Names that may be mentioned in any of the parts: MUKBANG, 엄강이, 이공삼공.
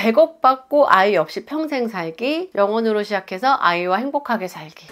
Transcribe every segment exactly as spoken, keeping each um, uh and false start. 백억 받고 아이 없이 평생 살기, 영혼으로 시작해서 아이와 행복하게 살기.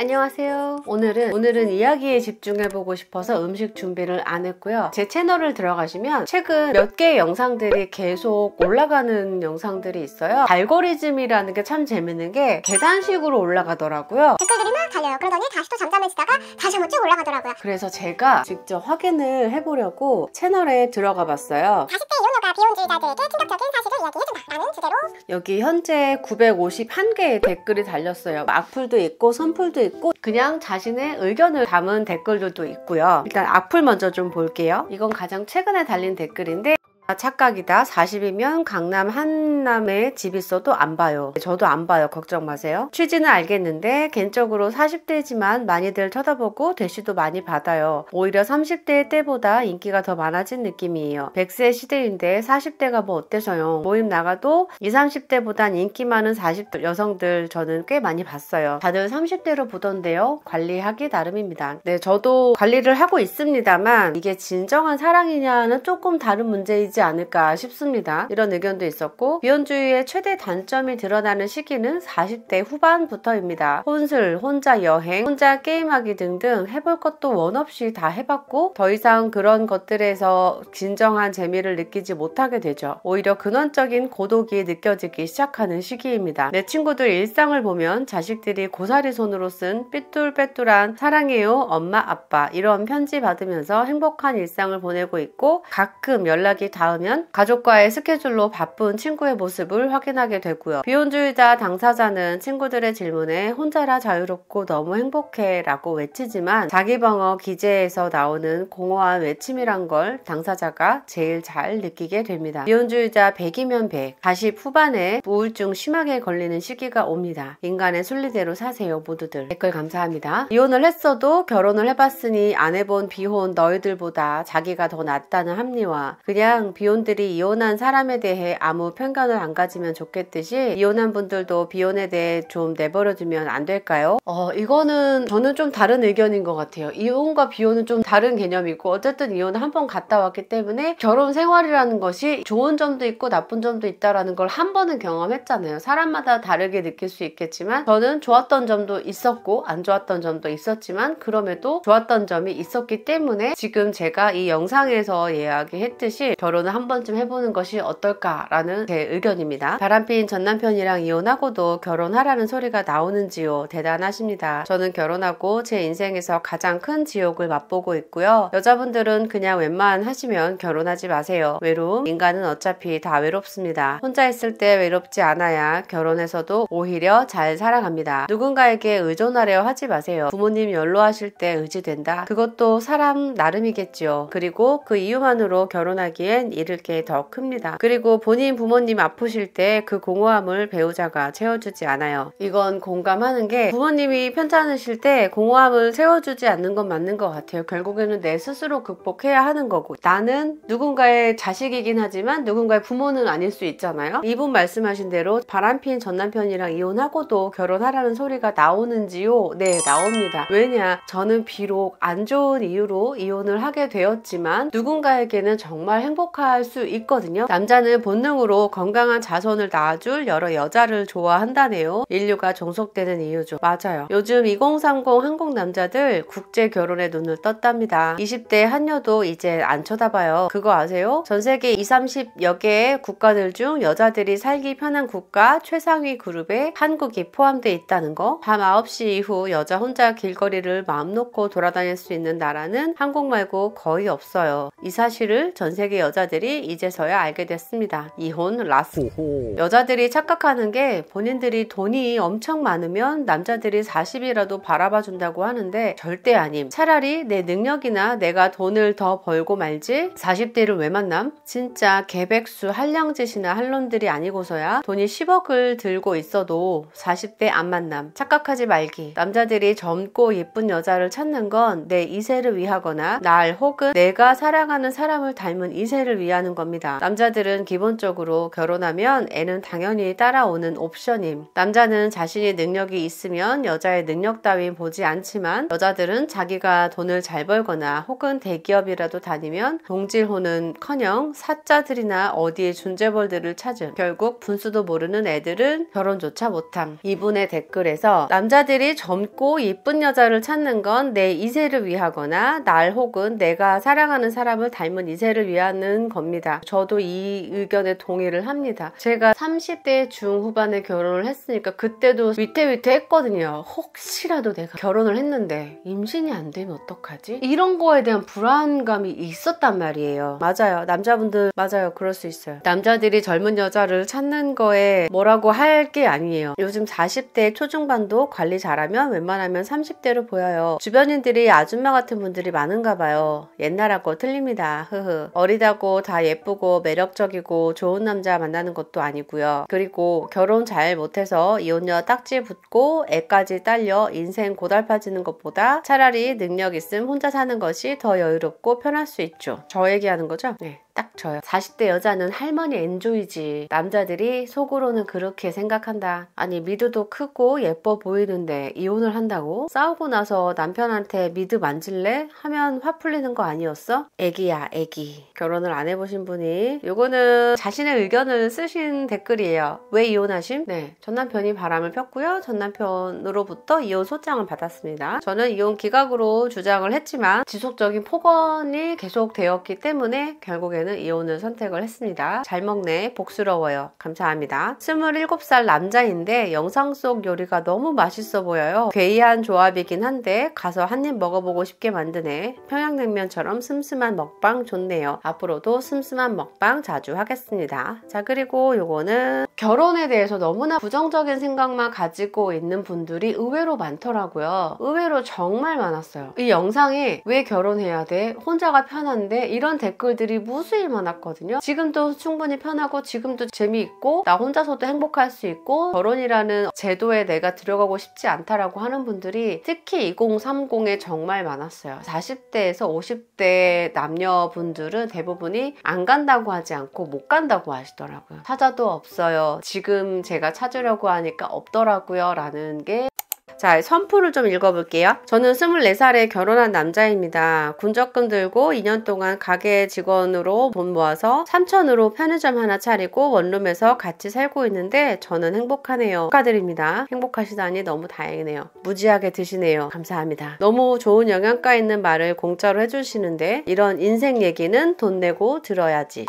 안녕하세요. 오늘은 오늘은 이야기에 집중해보고 싶어서 음식 준비를 안 했고요. 제 채널을 들어가시면 최근 몇 개의 영상들이 계속 올라가는 영상들이 있어요. 알고리즘이라는 게 참 재밌는 게 계단식으로 올라가더라고요. 댓글들이 막 달려요. 그러더니 다시 또 잠잠해지다가 다시 한번 쭉 올라가더라고요. 그래서 제가 직접 확인을 해보려고 채널에 들어가 봤어요. 사십 대 이혼녀가 비혼주의자들에게 충격적인 사실을 이야기해준다 라는 주제로 여기 현재 구백오십일 개의 댓글이 달렸어요. 악플도 있고 선플도 있고 있고 그냥 자신의 의견을 담은 댓글들도 있고요. 일단 악플 먼저 좀 볼게요. 이건 가장 최근에 달린 댓글인데, 착각이다. 사십이면 강남 한남에 집 있어도 안 봐요. 저도 안 봐요. 걱정 마세요. 취지는 알겠는데 개인적으로 사십 대지만 많이들 쳐다보고 대시도 많이 받아요. 오히려 삼십 대 때보다 인기가 더 많아진 느낌이에요. 백 세 시대인데 사십 대가 뭐 어때서요. 모임 나가도 이십, 삼십 대보단 인기 많은 사십 대 여성들 저는 꽤 많이 봤어요. 다들 삼십 대로 보던데요. 관리하기 나름입니다. 네, 저도 관리를 하고 있습니다만 이게 진정한 사랑이냐는 조금 다른 문제이지 않을까 싶습니다. 이런 의견도 있었고, 비혼주의의 최대 단점이 드러나는 시기는 사십 대 후반부터입니다. 혼술, 혼자 여행, 혼자 게임하기 등등 해볼 것도 원 없이 다 해봤고 더 이상 그런 것들에서 진정한 재미를 느끼지 못하게 되죠. 오히려 근원적인 고독이 느껴지기 시작하는 시기입니다. 내 친구들 일상을 보면 자식들이 고사리 손으로 쓴 삐뚤빼뚤한 사랑해요 엄마 아빠 이런 편지 받으면서 행복한 일상을 보내고 있고, 가끔 연락이 다 가족과의 스케줄로 바쁜 친구의 모습을 확인하게 되고요. 비혼주의자 당사자는 친구들의 질문에 혼자라 자유롭고 너무 행복해 라고 외치지만 자기방어 기제에서 나오는 공허한 외침이란 걸 당사자가 제일 잘 느끼게 됩니다. 비혼주의자 백이면 백, 사십 후반에 우울증 심하게 걸리는 시기가 옵니다. 인간의 순리대로 사세요 모두들. 댓글 감사합니다. 이혼을 했어도 결혼을 해봤으니 안 해본 비혼 너희들보다 자기가 더 낫다는 합리화. 그냥 비혼들이 이혼한 사람에 대해 아무 편견을 안 가지면 좋겠듯이 이혼한 분들도 비혼에 대해 좀 내버려두면 안 될까요? 어 이거는 저는 좀 다른 의견인 것 같아요. 이혼과 비혼은 좀 다른 개념이고, 어쨌든 이혼을 한번 갔다 왔기 때문에 결혼 생활이라는 것이 좋은 점도 있고 나쁜 점도 있다라는 걸 한 번은 경험했잖아요. 사람마다 다르게 느낄 수 있겠지만 저는 좋았던 점도 있었고 안 좋았던 점도 있었지만 그럼에도 좋았던 점이 있었기 때문에 지금 제가 이 영상에서 이야기했듯이 결혼을 한 번쯤 해보는 것이 어떨까라는 제 의견입니다. 바람피인 전 남편이랑 이혼하고도 결혼하라는 소리가 나오는지요. 대단하십니다. 저는 결혼하고 제 인생에서 가장 큰 지옥을 맛보고 있고요. 여자분들은 그냥 웬만하시면 결혼하지 마세요. 외로움, 인간은 어차피 다 외롭습니다. 혼자 있을 때 외롭지 않아야 결혼해서도 오히려 잘 살아갑니다. 누군가에게 의존하려 하지 마세요. 부모님 연로하실 때 의지된다. 그것도 사람 나름이겠지요. 그리고 그 이유만으로 결혼하기엔 잃을 게 더 큽니다. 그리고 본인 부모님 아프실 때 그 공허함을 배우자가 채워주지 않아요. 이건 공감하는 게, 부모님이 편찮으실 때 공허함을 채워주지 않는 건 맞는 것 같아요. 결국에는 내 스스로 극복해야 하는 거고, 나는 누군가의 자식이긴 하지만 누군가의 부모는 아닐 수 있잖아요. 이분 말씀하신 대로 바람핀 전 남편이랑 이혼하고도 결혼하라는 소리가 나오는지요? 네, 나옵니다. 왜냐, 저는 비록 안 좋은 이유로 이혼을 하게 되었지만 누군가에게는 정말 행복한 할 수 있거든요. 남자는 본능으로 건강한 자손을 낳아줄 여러 여자를 좋아한다네요. 인류가 종속되는 이유죠. 맞아요. 요즘 이공삼공 한국 남자들 국제 결혼에 눈을 떴답니다. 이십 대 한여도 이제 안 쳐다봐요. 그거 아세요? 전 세계 이십, 삼십여 개의 국가들 중 여자들이 살기 편한 국가 최상위 그룹에 한국이 포함되어 있다는 거. 밤 아홉 시 이후 여자 혼자 길거리를 마음 놓고 돌아다닐 수 있는 나라는 한국 말고 거의 없어요. 이 사실을 전 세계 여자들이 이제서야 알게 됐습니다. 이혼 라스. 여자들이 착각하는 게, 본인들이 돈이 엄청 많으면 남자들이 사십이라도 바라봐 준다고 하는데 절대 아님. 차라리 내 능력이나 내가 돈을 더 벌고 말지 사십 대를 왜 만남? 진짜 개백수 한량짓이나 한론들이 아니고서야 돈이 십억을 들고 있어도 사십 대 안 만남. 착각하지 말기. 남자들이 젊고 예쁜 여자를 찾는 건 내 이세를 위하거나 날 혹은 내가 사랑하는 사람을 닮은 이세를 위하는 겁니다. 남자들은 기본적으로 결혼하면 애는 당연히 따라오는 옵션임. 남자는 자신이 능력이 있으면 여자의 능력 따윈 보지 않지만 여자들은 자기가 돈을 잘 벌거나 혹은 대기업이라도 다니면 동질혼은커녕 사짜들이나 어디에 존재벌들을 찾은, 결국 분수도 모르는 애들은 결혼조차 못함. 이분의 댓글에서 남자들이 젊고 이쁜 여자를 찾는 건 내 이세를 위하거나 날 혹은 내가 사랑하는 사람을 닮은 이세를 위하는 겁니다. 저도 이 의견에 동의를 합니다. 제가 삼십 대 중후반에 결혼을 했으니까 그때도 위태위태 했거든요. 혹시라도 내가 결혼을 했는데 임신이 안 되면 어떡하지? 이런 거에 대한 불안감이 있었단 말이에요. 맞아요. 남자분들 맞아요. 그럴 수 있어요. 남자들이 젊은 여자를 찾는 거에 뭐라고 할 게 아니에요. 요즘 사십 대 초중반도 관리 잘하면 웬만하면 삼십 대로 보여요. 주변인들이 아줌마 같은 분들이 많은가 봐요. 옛날하고 틀립니다. 흐흐. 어리다고 다 예쁘고 매력적이고 좋은 남자 만나는 것도 아니고요. 그리고 결혼 잘 못해서 이혼녀 딱지 붙고 애까지 딸려 인생 고달파지는 것보다 차라리 능력 있음 혼자 사는 것이 더 여유롭고 편할 수 있죠. 저 얘기하는 거죠? 네. 딱 저요. 사십 대 여자는 할머니 엔조이지. 남자들이 속으로는 그렇게 생각한다. 아니 미드도 크고 예뻐 보이는데 이혼을 한다고? 싸우고 나서 남편한테 미드 만질래? 하면 화 풀리는 거 아니었어? 애기야 애기. 결혼을 안 해보신 분이 요거는 자신의 의견을 쓰신 댓글이에요. 왜 이혼하심? 네, 전 남편이 바람을 폈고요. 전 남편으로부터 이혼 소장을 받았습니다. 저는 이혼 기각으로 주장을 했지만 지속적인 폭언이 계속되었기 때문에 결국에 는 이혼을 선택을 했습니다. 잘 먹네. 복스러워요. 감사합니다. 스물일곱 살 남자인데 영상 속 요리가 너무 맛있어 보여요. 괴이한 조합이긴 한데 가서 한 입 먹어보고 싶게 만드네. 평양냉면처럼 슴슴한 먹방 좋네요. 앞으로도 슴슴한 먹방 자주 하겠습니다. 자, 그리고 요거는 결혼에 대해서 너무나 부정적인 생각만 가지고 있는 분들이 의외로 많더라고요. 의외로 정말 많았어요. 이 영상에 왜 결혼해야 돼? 혼자가 편한데? 이런 댓글들이 무수 많았거든요. 지금도 충분히 편하고 지금도 재미있고 나 혼자서도 행복할 수 있고 결혼이라는 제도에 내가 들어가고 싶지 않다라고 하는 분들이 특히 이공삼공에 정말 많았어요. 사십 대에서 오십 대 남녀분들은 대부분이 안 간다고 하지 않고 못 간다고 하시더라고요. 찾아도 없어요. 지금 제가 찾으려고 하니까 없더라고요 라는 게. 자, 선풀을 좀 읽어볼게요. 저는 스물네 살에 결혼한 남자입니다. 군적금 들고 이 년 동안 가게 직원으로 돈 모아서 삼천으로 편의점 하나 차리고 원룸에서 같이 살고 있는데 저는 행복하네요. 축하드립니다. 행복하시다니 너무 다행이네요. 무지하게 드시네요. 감사합니다. 너무 좋은 영양가 있는 말을 공짜로 해주시는데 이런 인생 얘기는 돈 내고 들어야지.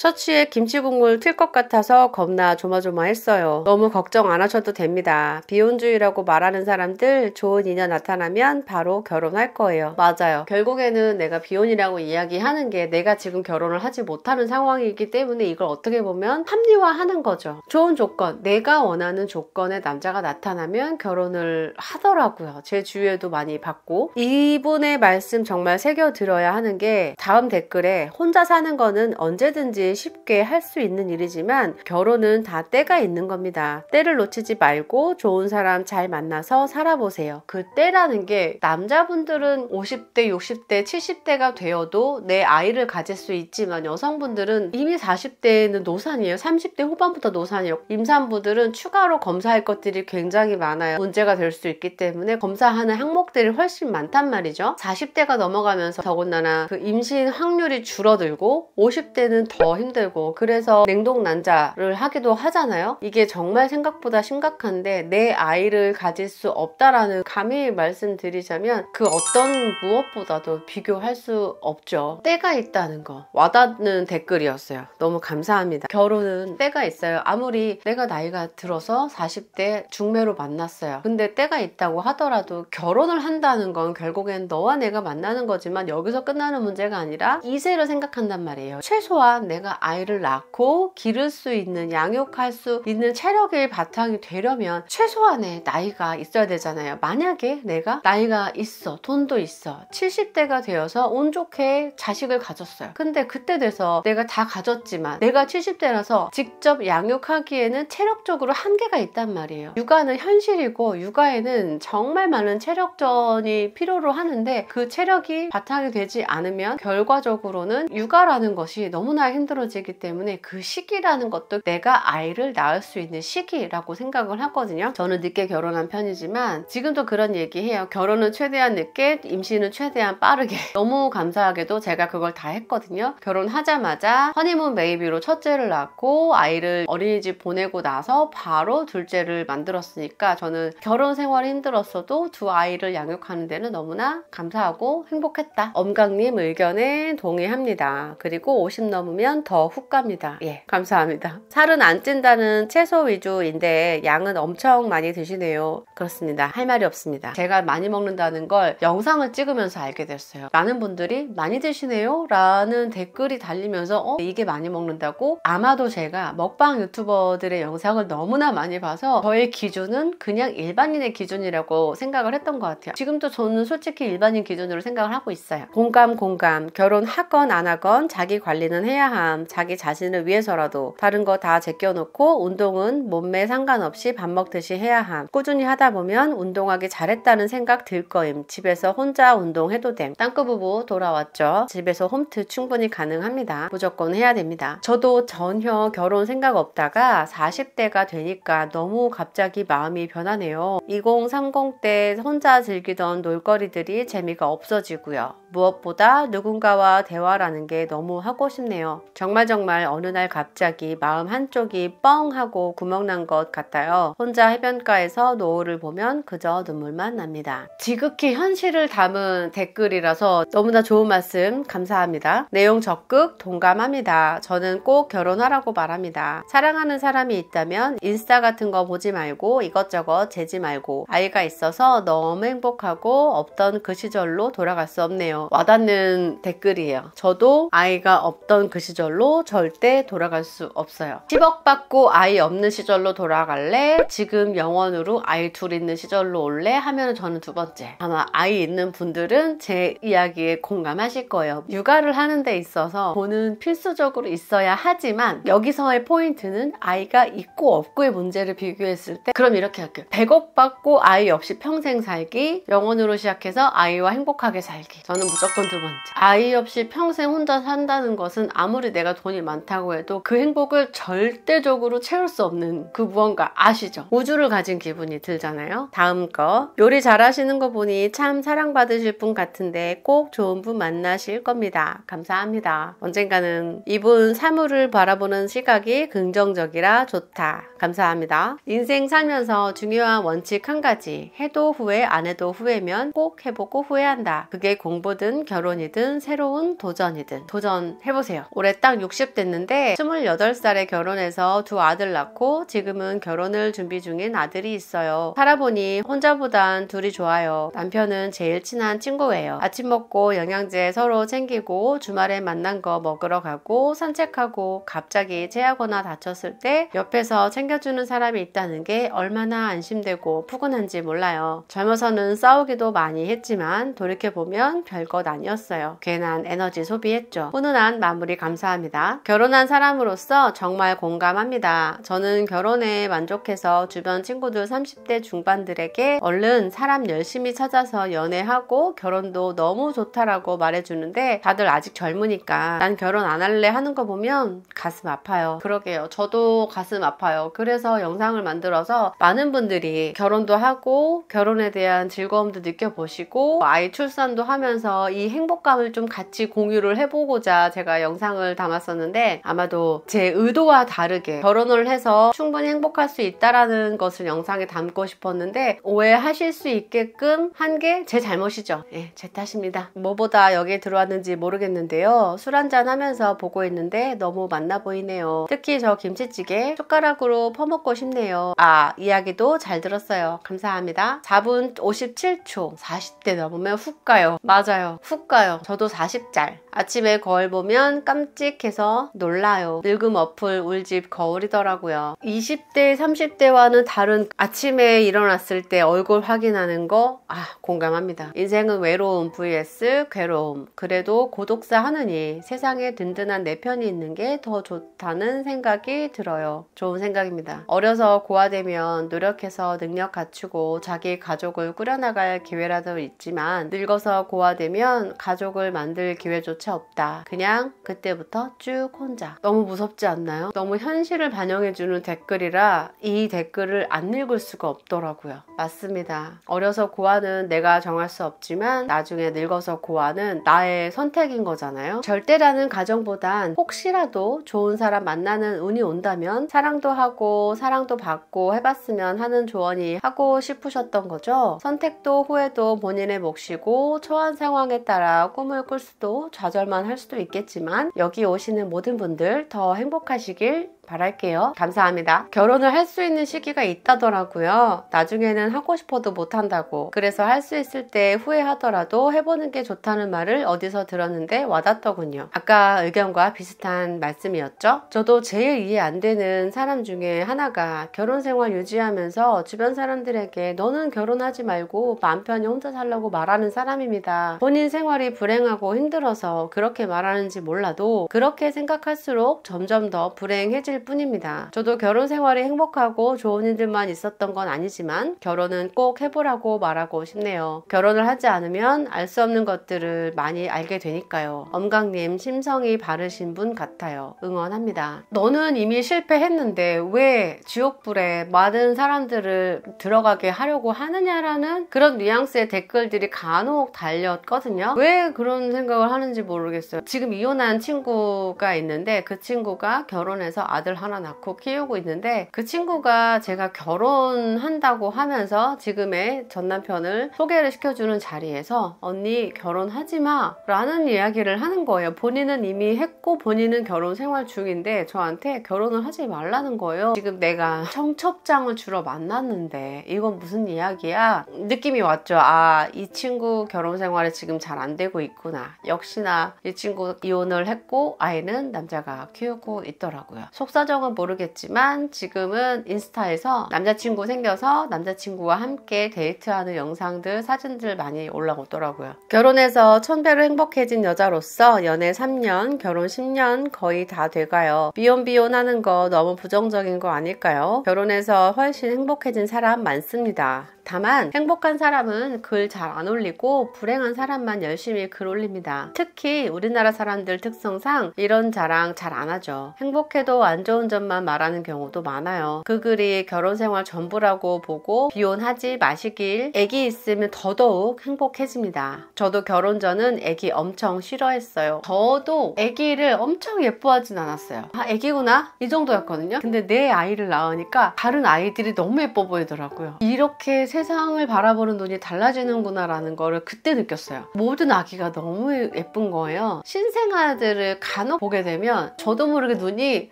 셔츠에 김치 국물 튈 것 같아서 겁나 조마조마했어요. 너무 걱정 안 하셔도 됩니다. 비혼주의라고 말하는 사람들 좋은 인연 나타나면 바로 결혼할 거예요. 맞아요. 결국에는 내가 비혼이라고 이야기하는 게 내가 지금 결혼을 하지 못하는 상황이기 때문에 이걸 어떻게 보면 합리화하는 거죠. 좋은 조건, 내가 원하는 조건의 남자가 나타나면 결혼을 하더라고요. 제 주위에도 많이 봤고. 이분의 말씀 정말 새겨들어야 하는 게 다음 댓글에 혼자 사는 거는 언제든지 쉽게 할 수 있는 일이지만 결혼은 다 때가 있는 겁니다. 때를 놓치지 말고 좋은 사람 잘 만나서 살아보세요. 그 때라는 게 남자분들은 오십 대, 육십 대, 칠십 대가 되어도 내 아이를 가질 수 있지만 여성분들은 이미 사십 대에는 노산이에요. 삼십 대 후반부터 노산이에요. 임산부들은 추가로 검사할 것들이 굉장히 많아요. 문제가 될 수 있기 때문에 검사하는 항목들이 훨씬 많단 말이죠. 사십 대가 넘어가면서 더군다나 그 임신 확률이 줄어들고 오십 대는 더 힘들고 그래서 냉동난자를 하기도 하잖아요. 이게 정말 생각보다 심각한데 내 아이를 가질 수 없다라는, 감히 말씀드리자면 그 어떤 무엇보다도 비교할 수 없죠. 때가 있다는 거 와닿는 댓글이었어요. 너무 감사합니다. 결혼은 때가 있어요. 아무리 내가 나이가 들어서 사십 대 중매로 만났어요. 근데 때가 있다고 하더라도 결혼을 한다는 건 결국엔 너와 내가 만나는 거지만 여기서 끝나는 문제가 아니라 이세를 생각한단 말이에요. 최소한 내 내가 아이를 낳고 기를 수 있는, 양육할 수 있는 체력의 바탕이 되려면 최소한의 나이가 있어야 되잖아요. 만약에 내가 나이가 있어, 돈도 있어, 칠십 대가 되어서 운 좋게 자식을 가졌어요. 근데 그때 돼서 내가 다 가졌지만 내가 칠십 대라서 직접 양육하기에는 체력적으로 한계가 있단 말이에요. 육아는 현실이고 육아에는 정말 많은 체력전이 필요로 하는데 그 체력이 바탕이 되지 않으면 결과적으로는 육아라는 것이 너무나 힘들어지기 때문에 그 시기라는 것도 내가 아이를 낳을 수 있는 시기라고 생각을 하거든요. 저는 늦게 결혼한 편이지만 지금도 그런 얘기해요. 결혼은 최대한 늦게, 임신은 최대한 빠르게. 너무 감사하게도 제가 그걸 다 했거든요. 결혼하자마자 허니문 베이비로 첫째를 낳고 아이를 어린이집 보내고 나서 바로 둘째를 만들었으니까 저는 결혼 생활이 힘들었어도 두 아이를 양육하는 데는 너무나 감사하고 행복했다. 엄강님 의견에 동의합니다. 그리고 오십 넘으면 더 훅 갑니다. 예, 감사합니다. 살은 안 찐다는 채소 위주인데 양은 엄청 많이 드시네요. 그렇습니다. 할 말이 없습니다. 제가 많이 먹는다는 걸 영상을 찍으면서 알게 됐어요. 많은 분들이 많이 드시네요 라는 댓글이 달리면서 어? 이게 많이 먹는다고? 아마도 제가 먹방 유튜버들의 영상을 너무나 많이 봐서 저의 기준은 그냥 일반인의 기준이라고 생각을 했던 것 같아요. 지금도 저는 솔직히 일반인 기준으로 생각을 하고 있어요. 공감 공감, 결혼하건 안 하건 자기 관리는 해야 함, 자기 자신을 위해서라도 다른 거 다 제껴놓고 운동은 몸매 상관없이 밥 먹듯이 해야 함, 꾸준히 하다 보면 운동하기 잘했다는 생각 들 거임, 집에서 혼자 운동해도 됨. 땅끝 부부 돌아왔죠. 집에서 홈트 충분히 가능합니다. 무조건 해야 됩니다. 저도 전혀 결혼 생각 없다가 사십 대가 되니까 너무 갑자기 마음이 변하네요. 이십, 삼십 때 혼자 즐기던 놀거리들이 재미가 없어지고요. 무엇보다 누군가와 대화라는 게 너무 하고 싶네요. 정말 정말 어느 날 갑자기 마음 한쪽이 뻥 하고 구멍난 것 같아요. 혼자 해변가에서 노을을 보면 그저 눈물만 납니다. 지극히 현실을 담은 댓글이라서 너무나 좋은 말씀 감사합니다. 내용 적극 동감합니다. 저는 꼭 결혼하라고 말합니다. 사랑하는 사람이 있다면 인스타 같은 거 보지 말고 이것저것 재지 말고 아이가 있어서 너무 행복하고 없던 그 시절로 돌아갈 수 없네요. 와닿는 댓글이에요. 저도 아이가 없던 그 시절로 절대 돌아갈 수 없어요. 십억 받고 아이 없는 시절로 돌아갈래? 지금 영원으로 아이 둘 있는 시절로 올래? 하면 저는 두 번째. 아마 아이 있는 분들은 제 이야기에 공감하실 거예요. 육아를 하는 데 있어서 돈은 필수적으로 있어야 하지만 여기서의 포인트는 아이가 있고 없고의 문제를 비교했을 때 그럼 이렇게 할게요. 백억 받고 아이 없이 평생 살기, 영원으로 시작해서 아이와 행복하게 살기. 저는 무조건 두 번째. 아이 없이 평생 혼자 산다는 것은 아무리 내가 돈이 많다고 해도 그 행복을 절대적으로 채울 수 없는 그 무언가 아시죠? 우주를 가진 기분이 들잖아요. 다음 거. 요리 잘하시는 거 보니 참 사랑받으실 분 같은데 꼭 좋은 분 만나실 겁니다. 감사합니다. 언젠가는 이분 사물을 바라보는 시각이 긍정적이라 좋다. 감사합니다. 인생 살면서 중요한 원칙 한 가지. 해도 후회, 안 해도 후회면 꼭 해보고 후회한다. 그게 공부 든 결혼이든 새로운 도전이든 도전해보세요. 올해 딱 육십 됐는데 스물여덟 살에 결혼해서 두 아들 낳고 지금은 결혼을 준비 중인 아들이 있어요. 살아보니 혼자보단 둘이 좋아요. 남편은 제일 친한 친구예요. 아침 먹고 영양제 서로 챙기고 주말에 만난 거 먹으러 가고 산책하고 갑자기 체하거나 다쳤을 때 옆에서 챙겨주는 사람이 있다는 게 얼마나 안심되고 푸근한지 몰라요. 젊어서는 싸우기도 많이 했지만 돌이켜보면 별것 아니었어요. 괜한 에너지 소비했죠. 훈훈한 마무리 감사합니다. 결혼한 사람으로서 정말 공감합니다. 저는 결혼에 만족해서 주변 친구들 삼십 대 중반들에게 얼른 사람 열심히 찾아서 연애하고 결혼도 너무 좋다라고 말해주는데 다들 아직 젊으니까 난 결혼 안 할래 하는 거 보면 가슴 아파요. 그러게요. 저도 가슴 아파요. 그래서 영상을 만들어서 많은 분들이 결혼도 하고 결혼에 대한 즐거움도 느껴보시고 아이 출산도 하면서 이 행복감을 좀 같이 공유를 해보고자 제가 영상을 담았었는데 아마도 제 의도와 다르게 결혼을 해서 충분히 행복할 수 있다라는 것을 영상에 담고 싶었는데 오해하실 수 있게끔 한 게 제 잘못이죠. 예, 제 탓입니다. 뭐보다 여기에 들어왔는지 모르겠는데요. 술 한잔 하면서 보고 있는데 너무 맛나 보이네요. 특히 저 김치찌개 숟가락으로 퍼먹고 싶네요. 아, 이야기도 잘 들었어요. 감사합니다. 사 분 오십칠 초. 사십 대 넘으면 훅 가요. 맞아. 훅 가요. 저도 사십 짤. 아침에 거울 보면 깜찍해서 놀라요. 늙음 어플 울집 거울이더라고요. 이십 대, 삼십 대와는 다른 아침에 일어났을 때 얼굴 확인하는 거, 아, 공감합니다. 인생은 외로움 vs 괴로움. 그래도 고독사 하느니 세상에 든든한 내 편이 있는 게 더 좋다는 생각이 들어요. 좋은 생각입니다. 어려서 고아되면 노력해서 능력 갖추고 자기 가족을 꾸려나갈 기회라도 있지만 늙어서 고아되면 가족을 만들 기회조차 없다. 그냥 그때부터 쭉 혼자. 너무 무섭지 않나요? 너무 현실을 반영해주는 댓글이라 이 댓글을 안 읽을 수가 없더라고요. 맞습니다. 어려서 고아는 내가 정할 수 없지만 나중에 늙어서 고아는 나의 선택인 거잖아요. 절대라는 가정보단 혹시라도 좋은 사람 만나는 운이 온다면 사랑도 하고 사랑도 받고 해봤으면 하는 조언이 하고 싶으셨던 거죠. 선택도 후회도 본인의 몫이고 처한 상황에 따라 꿈을 꿀 수도 좌절만 할 수도 있겠지만 여기 오시는 모든 분들 더 행복하시길 바랄게요. 감사합니다. 결혼을 할 수 있는 시기가 있다더라고요. 나중에는 하고 싶어도 못한다고. 그래서 할 수 있을 때 후회하더라도 해보는 게 좋다는 말을 어디서 들었는데 와닿더군요. 아까 의견과 비슷한 말씀이었죠. 저도 제일 이해 안 되는 사람 중에 하나가 결혼 생활 유지하면서 주변 사람들에게 너는 결혼하지 말고 마음 편히 혼자 살라고 말하는 사람입니다. 본인 생활이 불행하고 힘들어서 그렇게 말하는지 몰라도 그렇게 생각할수록 점점 더 불행해질 뿐입니다. 저도 결혼 생활이 행복하고 좋은 일들만 있었던 건 아니지만 결혼은 꼭 해보라고 말하고 싶네요. 결혼을 하지 않으면 알 수 없는 것들을 많이 알게 되니까요. 엄강님 심성이 바르신 분 같아요. 응원합니다. 너는 이미 실패했는데 왜 지옥불에 많은 사람들을 들어가게 하려고 하느냐라는 그런 뉘앙스의 댓글들이 간혹 달렸거든요. 왜 그런 생각을 하는지 모르겠어요. 지금 이혼한 친구가 있는데 그 친구가 결혼해서 아들 하나 낳고 키우고 있는데 그 친구가 제가 결혼한다고 하면서 지금의 전 남편을 소개를 시켜주는 자리에서 언니 결혼하지 마 라는 이야기를 하는 거예요. 본인은 이미 했고 본인은 결혼 생활 중인데 저한테 결혼을 하지 말라는 거예요. 지금 내가 청첩장을 주러 만났는데 이건 무슨 이야기야? 느낌이 왔죠. 아, 이 친구 결혼 생활이 지금 잘 안 되고 있구나. 역시나 이 친구 이혼을 했고 아이는 남자가 키우고 있더라고요. 속사정은 모르겠지만 지금은 인스타에서 남자친구 생겨서 남자친구와 함께 데이트하는 영상들, 사진들 많이 올라오더라고요. 결혼해서 천배로 행복해진 여자로서 연애 삼 년, 결혼 십 년 거의 다 돼가요. 비혼비혼 하는 거 너무 부정적인 거 아닐까요? 결혼해서 훨씬 행복해진 사람 많습니다. 다만 행복한 사람은 글 잘 안 올리고 불행한 사람만 열심히 글 올립니다. 특히 우리나라 사람들 특성상 이런 자랑 잘 안 하죠. 행복해도 안 좋은 점만 말하는 경우도 많아요. 그 글이 결혼생활 전부라고 보고 비혼하지 마시길. 애기 있으면 더더욱 행복해집니다. 저도 결혼 전은 애기 엄청 싫어했어요. 저도 애기를 엄청 예뻐하진 않았어요. 아, 애기구나 이 정도였거든요. 근데 내 아이를 낳으니까 다른 아이들이 너무 예뻐 보이더라고요. 이렇게 세상을 바라보는 눈이 달라지는구나 라는 거를 그때 느꼈어요. 모든 아기가 너무 예쁜 거예요. 신생아들을 간혹 보게 되면 저도 모르게 눈이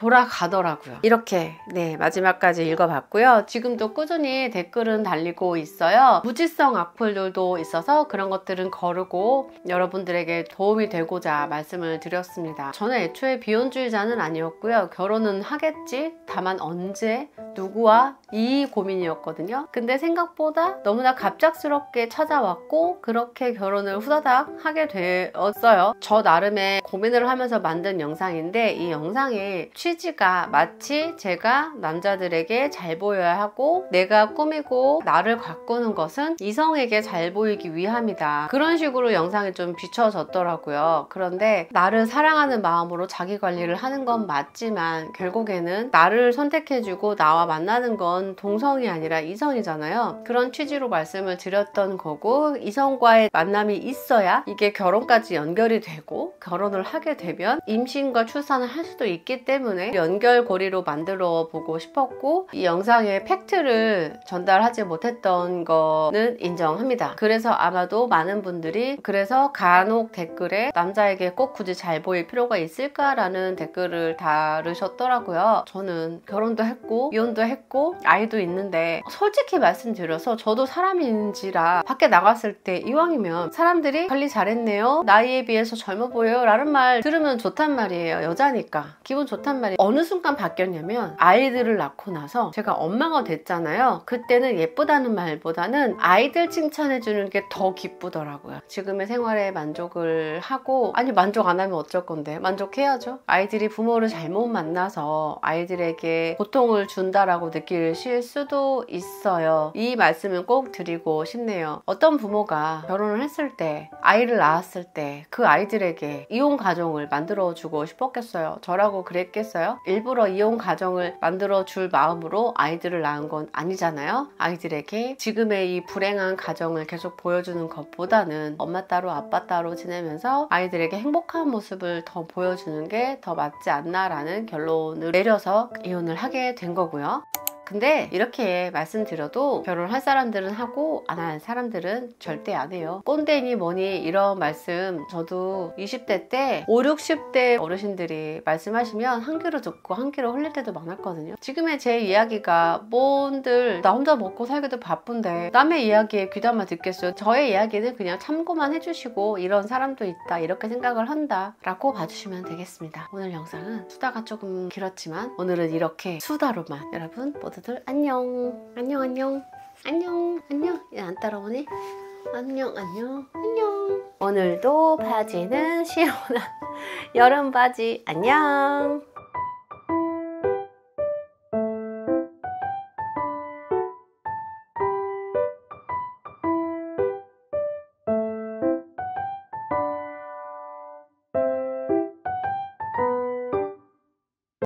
돌아가더라고요. 이렇게 네 마지막까지 읽어봤고요. 지금도 꾸준히 댓글은 달리고 있어요. 무지성 악플들도 있어서 그런 것들은 거르고 여러분들에게 도움이 되고자 말씀을 드렸습니다. 저는 애초에 비혼주의자는 아니었고요. 결혼은 하겠지, 다만 언제, 누구와 이 고민이었거든요. 근데 생각보다 너무나 갑작스럽게 찾아왔고 그렇게 결혼을 후다닥 하게 되었어요. 저 나름의 고민을 하면서 만든 영상인데 이 영상의 취지가 마치 제가 남자들에게 잘 보여야 하고 내가 꾸미고 나를 가꾸는 것은 이성에게 잘 보이기 위함이다. 그런 식으로 영상이 좀 비춰졌더라고요. 그런데 나를 사랑하는 마음으로 자기 관리를 하는 건 맞지만 결국에는 나를 선택해주고 나와 만나는 건 동성이 아니라 이성이잖아요. 그런 취지로 말씀을 드렸던 거고 이성과의 만남이 있어야 이게 결혼까지 연결이 되고 결혼을 하게 되면 임신과 출산을 할 수도 있기 때문에 연결고리로 만들어 보고 싶었고 이 영상의 팩트를 전달하지 못했던 거는 인정합니다. 그래서 아마도 많은 분들이 그래서 간혹 댓글에 남자에게 꼭 굳이 잘 보일 필요가 있을까 라는 댓글을 달으셨더라고요. 저는 결혼도 했고 이혼도 했고 아이도 있는데 솔직히 말씀드려서 저도 사람인지라 밖에 나갔을 때 이왕이면 사람들이 관리 잘했네요, 나이에 비해서 젊어 보여요 라는 말 들으면 좋단 말이에요. 여자니까 기분 좋단 말이에요. 어느 순간 바뀌었냐면 아이들을 낳고 나서 제가 엄마가 됐잖아요. 그때는 예쁘다는 말보다는 아이들 칭찬해주는 게 더 기쁘더라고요. 지금의 생활에 만족을 하고, 아니 만족 안 하면 어쩔 건데, 만족해야죠. 아이들이 부모를 잘못 만나서 아이들에게 고통을 준다라고 느끼실 수도 있어요. 이 말씀은 꼭 드리고 싶네요. 어떤 부모가 결혼을 했을 때, 아이를 낳았을 때 그 아이들에게 이혼 가정을 만들어 주고 싶었겠어요? 저라고 그랬겠어요? 일부러 이혼 가정을 만들어 줄 마음으로 아이들을 낳은 건 아니잖아요. 아이들에게 지금의 이 불행한 가정을 계속 보여주는 것보다는 엄마 따로 아빠 따로 지내면서 아이들에게 행복한 모습을 더 보여주는 게 더 맞지 않나 라는 결론을 내려서 이혼을 하게 된 거고요. 근데 이렇게 말씀드려도 결혼할 사람들은 하고 안 할 사람들은 절대 안 해요. 꼰대니 뭐니 이런 말씀 저도 이십 대 때 오십, 육십 대 어르신들이 말씀하시면 한 귀로 듣고 한 귀로 흘릴 때도 많았거든요. 지금의 제 이야기가 뭔들 나 혼자 먹고 살기도 바쁜데 남의 이야기에 귀담아 듣겠어요. 저의 이야기는 그냥 참고만 해주시고 이런 사람도 있다 이렇게 생각을 한다 라고 봐주시면 되겠습니다. 오늘 영상은 수다가 조금 길었지만 오늘은 이렇게 수다로만 여러분 모두 들 안녕 안녕 안녕 안녕 안녕. 야, 안 따라오네. 안녕 안녕 안녕. 오늘도 바지는 시원한 여름 바지. 안녕.